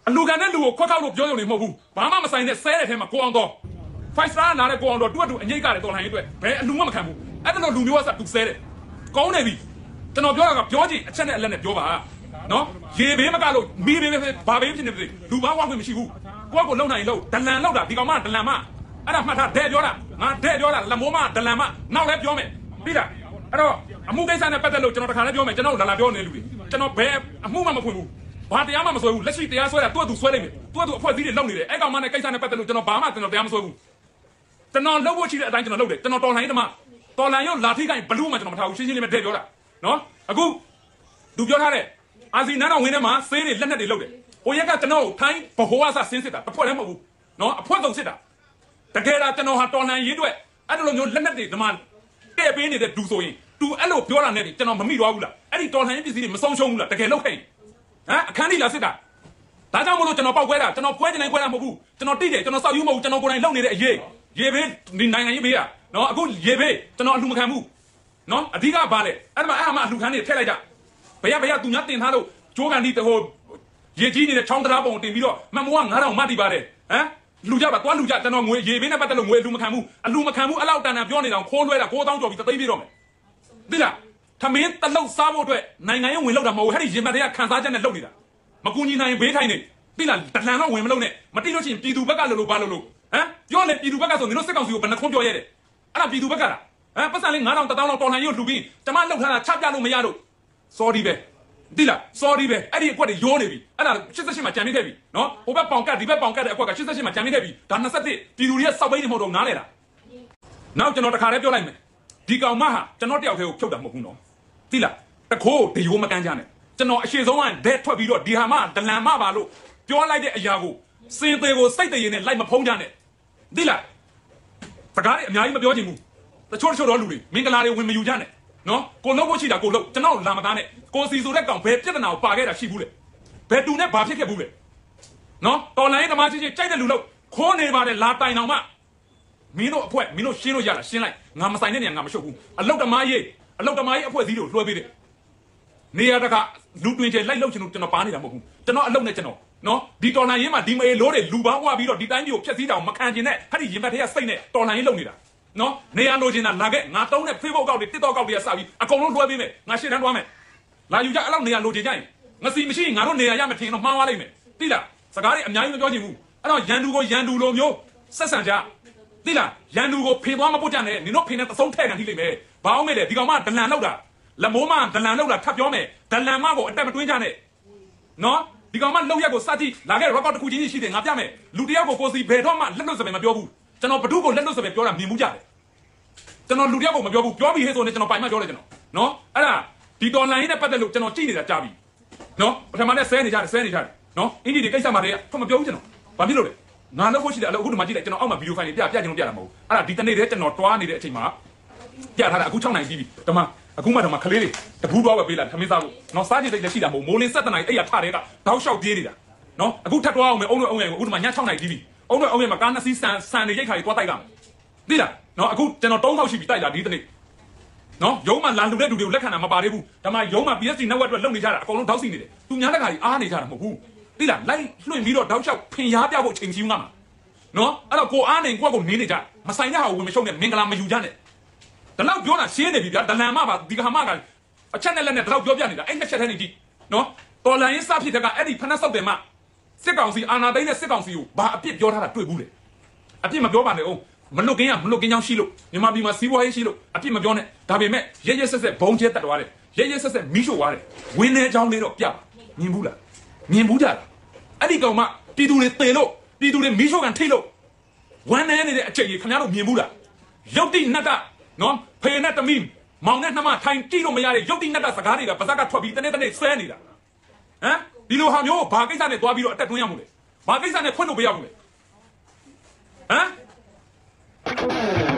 And Luganello, cock out of Johnny Mobu. Mamma signed a set at him a go on door. 5 star and I go on door. And you got it on hand. And Lumakamu. I don't know who you was up to say it. Go Navy. Then of York, Georgie, a channel and a Jova. No? Give him a gallo. Me with it. Babes in the day. Do I want him? She who? Go alone. I know. Then I know that. The command, the Lama. Ada mata de yora ma de yora la moma de la ma now le pyo me bi da ado amu kaisa ne patet lo chano ta kha le pyo me chano la pyo ne lu bi chano be amu ma ma phwin bu ba taya ma ma swe bu let shi taya swe da tu swe lai me tu a phwe thi de lok ni de ai kaw ma ne kaisa ne patet lo chano ba ma chano taya ma swe bu chano lok wo shi de a tai chano lok de chano ton lai de ma ton lai yo la thi kai blue ma chano ma tha bu shin shin le me de yora no aku du pyo tha de asi nan taw win de ma sei de let net de lok de o yak ka chano thai bohowa sa sin sit da ta phwe le ma bu no a phwe tong sit da The Gera Tenoha Tona Yidwe, I don't know Lenati, the man. They be needed to so in. To allow Piora Neri, Tenomamidula, any Tona is in Masonula, the Geloke. Ah, Candida Sida. Tadamolo Tenopa, Tenopoet and Guanabu, Tenotide, Tenosayu, Tenopon, Lonely, Ye, Yeve, Ninayabia, no, a good Yeve, Tenot Lukamu, no, a diga ballet, and my Ama Lukani Teleda. Payabaya do nothing, Halo, Jogan did the whole Yegini, the Chandrabon, the Milo, Mamuan, Haro Madi Barre, eh? ลูกยาบัดตั้วลูกยาตะนอ Dilla, sorry, I didn't quite a yoni. And she's a shima jammy heavy. No, over Ponca, the Ponca, Aqua, she's a shima jammy heavy. Dana Sati, Pirulia Saway Modo Nalera. Now, Janota Carabio Lime. Diga Maha, Janotia, Choda Mohuno. Dilla, the cold, the Yuma Ganjane. Jano, she's on dead to be your Dihama, the Lamavalo. You are like a Yago. Say they will say the unit like a Pongane. Dilla, Sagari, Naima Biotimu. The church of Oluri, Mingalari women Ujane. No, go no watch it, go look, to know Lamadane, go see Zurekan, better now, Pagata, she bullet. Petuna, Patrick bullet. No, don't let the magic take the look, corn about a Latin Oma. Mino, poet, Mino Shiro Yala, Shinai, Namasayan, Namashoku, a lot of my poesio, who did it. Near the car, Lutuin, like Lotion to Napani, to not alone, no, Ditonayama, Dima Lore, Luba, Wabiro, Ditanio, Chazida, Macanjine, how did you get here? Saying it, Tonay Lonida. No, Neanogina Nugget, not only people got the Tito of the Asabi, a colon to a women, Nashiran woman. La Yuja alone Neanogin. Nasi machine, I don't Neamatin of Mawarime. Dilla, Sagari and Yandu, I don't Yandugo Yandu Lomio, Sasanja. Dilla, Yandugo Pimama Butane, Nino Pinat, the Song Tag and Hilime, Baumede, Digama, the Lanoda, Lamoma, the Lanoda, Tapiome, the Lamavo, and Tabatuinane. No, Digama Loyago Sati, Lager Robert Kujinishi, and Atame, Ludiago Fosi, Bedoma, Lenos of Mabiobu, Tanopadugo, Lenos of Bedora, Mimuja. Then on Ludiabo, Mabobi has on it by my original. No, Ada, did online a paddle, Teno Chini that Javi. No, but I'm not saying it. No, indeed, the case of Maria, come a beautiful. Pamilo, none of which is a good magic, and all my view find it. Ada detonated and not one in the Chima. Yeah, I had a good time. I give it. Tama, The loud Jonah, see the Lama, the Hamaga, a channel and a loud Jovian, and the Chattanity. No, Tola is happy that any panas of the map. Seconds, Anna, seconds you, but a pit Jonah to a bullet. A team of Govano, Manogiam, looking on Shilo, you might be my Siwa Shilo, a team of Jonah, Tabime, Yes, a bonjet at Ware, Yes, a Misho Ware, Winner John Little, Yap, Nimbula, Nimbuda, Adigoma, Pidu Telo, Pidu Misho and Telo. One end of the Che, Canal Nimbula, Yoti Nata. No, pay not the meme. Mountain time, Tino Mayari, Yoting Nata Sagariga, Pazaga Tobi, the Netherlands Sanida. Eh? You know how you are, Pakistan and Guabio at Nuyamu. Pakistan and Punubiamu. Eh?